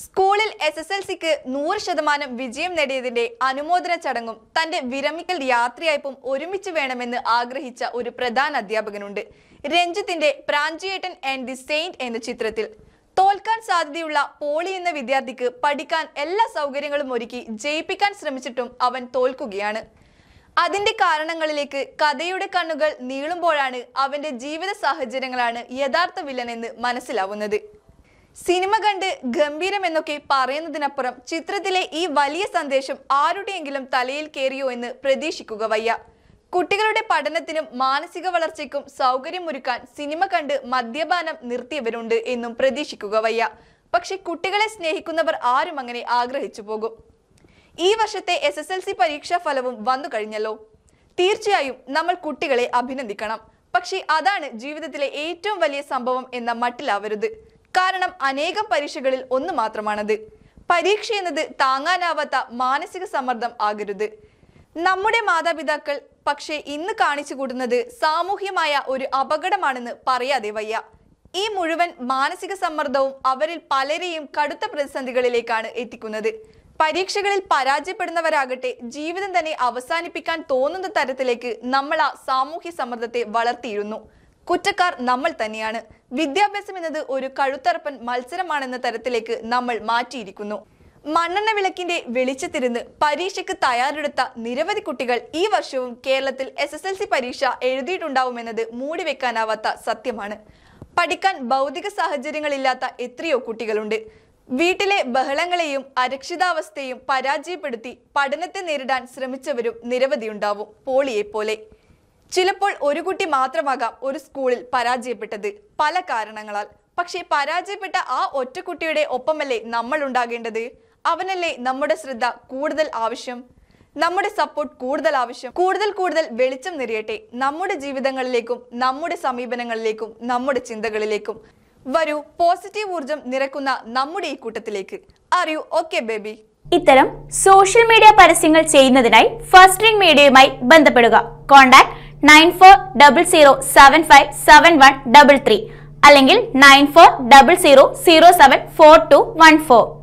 സ്കൂളിൽ SSLCക്ക് 100% വിജയം നേടിയതിന്റെ അനുമോദന ചടങ്ങും തന്റെ വിരമിക്കൽ യാത്രയയപ്പും ഒരുമിച്ച് വേണമെന്ന് ആഗ്രഹിച്ച ഒരു പ്രധാന അധ്യാപകനുണ്ട്. രഞ്ജിത്തിന്റെ പ്രാഞ്ചിയേട്ടൻ ആൻഡ് ദി സെയിന്റ് എന്ന ചിത്രത്തിൽ തോൽക്കാൻ സാധ്യതയുള്ള പോളി എന്ന വിദ്യാർത്ഥിക്ക് പഠിക്കാൻ എല്ലാ സൗകര്യങ്ങളും ഒരുക്കി ജയിപ്പിക്കാൻ ശ്രമിച്ചിട്ടും അവൻ തോൽക്കുകയാണ്. അതിന്റെ കാരണങ്ങളിലേക്ക് കഥയുടെ കണ്ണുകൾ നീളുമ്പോഴാണ് അവന്റെ ജീവിത സാഹചര്യങ്ങളാണ് യഥാർത്ഥ വില്ലനെന്ന് മനസ്സിലാവുന്നത്. സിനിമ കണ്ട് ഗംഭീരം എന്നൊക്കെ പറയുന്നതിനപ്പുറം ചിത്രത്തിലെ ഈ വലിയ സന്ദേശം ആരുടെയെങ്കിലും തലയിൽ കയറിയോ എന്ന് പ്രതീക്ഷിക്കുക വയ്യ. കുട്ടികളുടെ പഠനത്തിനും മാനസിക വളർച്ചയ്ക്കും സൗകര്യമൊരുക്കാൻ സിനിമ കണ്ട് മദ്യപാനം നിർത്തിയവരുണ്ട് എന്നും പ്രതീക്ഷിക്കുക വയ്യ. പക്ഷെ കുട്ടികളെ സ്നേഹിക്കുന്നവർ ആരും അങ്ങനെ ആഗ്രഹിച്ചു പോകും. ഈ വർഷത്തെ SSLC പരീക്ഷാ ഫലവും വന്നു കഴിഞ്ഞല്ലോ. തീർച്ചയായും നമ്മൾ കുട്ടികളെ അഭിനന്ദിക്കണം. പക്ഷെ അതാണ് ജീവിതത്തിലെ ഏറ്റവും വലിയ സംഭവം എന്ന മട്ടിലാവരുത്. കാരണം അനേകം പരീക്ഷകളിൽ ഒന്ന് മാത്രമാണത്. പരീക്ഷ എന്നത് താങ്ങാനാവാത്ത മാനസിക സമ്മർദ്ദം ആകരുത്. നമ്മുടെ മാതാപിതാക്കൾ പക്ഷേ ഇന്ന് കാണിച്ചു കൂടുന്നത് സാമൂഹ്യമായ ഒരു അപകടമാണെന്ന് പറയാതെ വയ്യ. ഈ മുഴുവൻ മാനസിക സമ്മർദ്ദവും അവരിൽ പലരെയും കടുത്ത പ്രതിസന്ധികളിലേക്കാണ് എത്തിക്കുന്നത്. പരീക്ഷകളിൽ പരാജയപ്പെടുന്നവരാകട്ടെ ജീവിതം തന്നെ അവസാനിപ്പിക്കാൻ തോന്നുന്ന തരത്തിലേക്ക് നമ്മൾ ആ സാമൂഹ്യ സമ്മർദ്ദത്തെ വളർത്തിയിരുന്നു. കുറ്റക്കാർ നമ്മൾ തന്നെയാണ്. വിദ്യാഭ്യാസം എന്നത് ഒരു കഴുത്തറപ്പൻ മത്സരമാണെന്ന തരത്തിലേക്ക് നമ്മൾ മാറ്റിയിരിക്കുന്നു. മണ്ണെണ്ണ വിളക്കിന്റെ വെളിച്ചത്തിരുന്ന് പരീക്ഷയ്ക്ക് തയ്യാറെടുത്ത നിരവധി കുട്ടികൾ ഈ വർഷവും കേരളത്തിൽ SSLC പരീക്ഷ എഴുതിയിട്ടുണ്ടാവുമെന്നത് മൂടിവെക്കാനാവാത്ത സത്യമാണ്. പഠിക്കാൻ ഭൗതിക സാഹചര്യങ്ങളില്ലാത്ത എത്രയോ കുട്ടികളുണ്ട്. വീട്ടിലെ ബഹളങ്ങളെയും അരക്ഷിതാവസ്ഥയും പരാജയപ്പെടുത്തി പഠനത്തെ നേരിടാൻ ശ്രമിച്ചവരും നിരവധിയുണ്ടാവും. പോളിയെ പോലെ ചിലപ്പോൾ ഒരു കുട്ടി മാത്രമാകാം ഒരു സ്കൂളിൽ പരാജയപ്പെട്ടത് പല കാരണങ്ങളാൽ. പക്ഷേ പരാജയപ്പെട്ട ആ ഒറ്റ കുട്ടിയുടെ ഒപ്പമല്ലേ നമ്മൾ ഉണ്ടാകേണ്ടത്? അവനല്ലേ നമ്മുടെ ശ്രദ്ധ കൂടുതൽ ആവശ്യം, നമ്മുടെ സപ്പോർട്ട് കൂടുതൽ ആവശ്യം. കൂടുതൽ വെളിച്ചം നിറയട്ടെ നമ്മുടെ ജീവിതങ്ങളിലേക്കും നമ്മുടെ സമീപനങ്ങളിലേക്കും നമ്മുടെ ചിന്തകളിലേക്കും. വരൂ, പോസിറ്റീവ് ഊർജം നിറക്കുന്ന നമ്മുടെ ഈ കൂട്ടത്തിലേക്ക്. Are you okay baby? ഇത്തരം സോഷ്യൽ മീഡിയ പരസ്യങ്ങൾ ചെയ്യുന്നതിനായി ഫസ്റ്റ് റിംഗ് മീഡിയയുമായി ബന്ധപ്പെടുക. കോൺടാക്ട് 9400757133 അല്ലെങ്കിൽ 9400074214.